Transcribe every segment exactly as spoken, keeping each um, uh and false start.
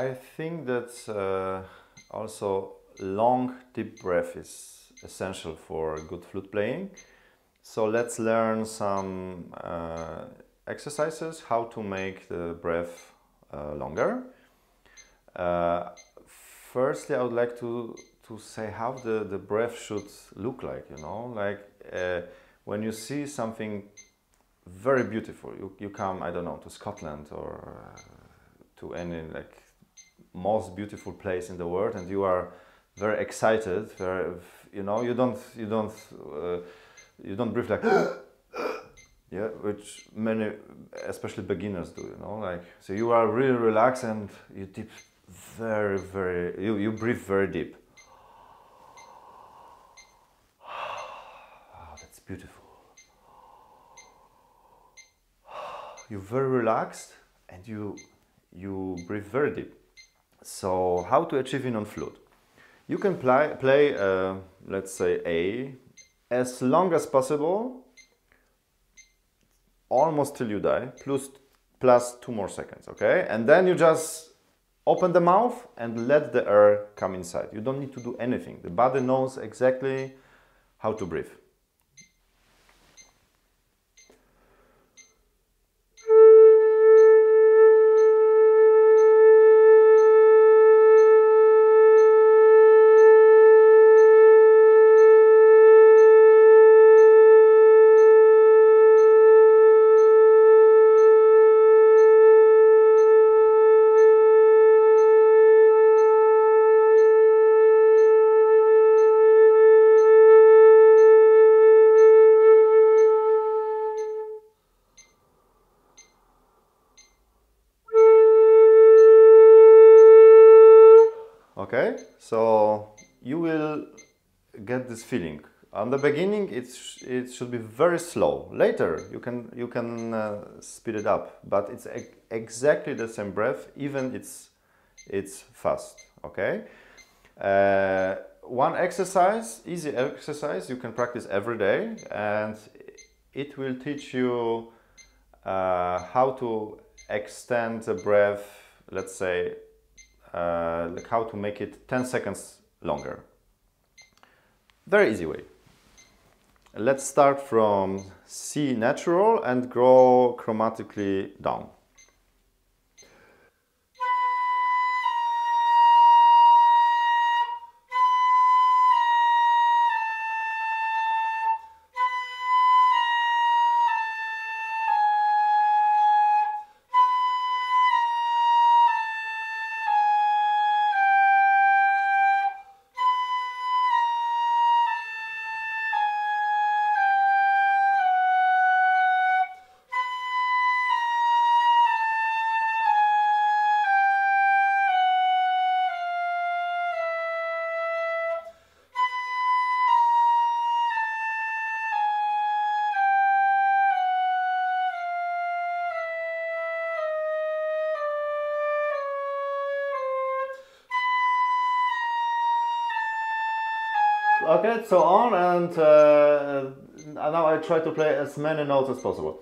I think that uh, also long deep breath is essential for good flute playing. So let's learn some uh, exercises how to make the breath uh, longer. Uh, firstly, I would like to to say how the the breath should look like. You know, like uh, when you see something very beautiful, you you come, I don't know, to Scotland or uh, to any like most beautiful place in the world, and you are very excited. Very, you know, you don't you don't. Uh, You don't breathe like, yeah, which many, especially beginners, do. You know, like so you are really relaxed and you deep, very, very, you you breathe very deep. Oh, that's beautiful. You're very relaxed and you you breathe very deep. So how to achieve it on flute? You can play play uh, let's say A. as long as possible, almost till you die, plus, plus two more seconds, okay? And then you just open the mouth and let the air come inside. You don't need to do anything. The body knows exactly how to breathe. Okay, so you will get this feeling. On the beginning, it's sh it should be very slow. Later, you can you can uh, speed it up, but it's e exactly the same breath. Even it's it's fast. Okay, uh, one exercise, easy exercise you can practice every day, and it will teach you uh, how to extend the breath. Let's say. Uh, like how to make it ten seconds longer. Very easy way. Let's start from C natural and go chromatically down. Okay, so on, and uh, now I try to play as many notes as possible.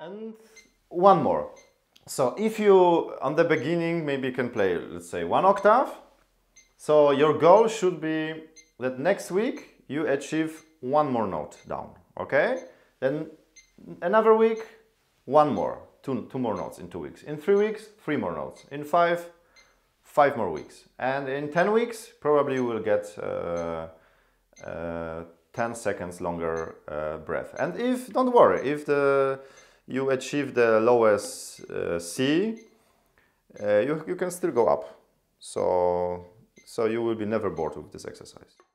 And one more. So if you, on the beginning, maybe you can play, let's say, one octave. So your goal should be that next week you achieve one more note down, okay? Then another week, one more, two, two more notes in two weeks. In three weeks, three more notes. In five, five more weeks. And in ten weeks, probably you will get uh, uh, ten seconds longer uh, breath. And if, don't worry, if the... you achieve the lowest uh, C, uh, you, you can still go up. So, so you will be never bored with this exercise.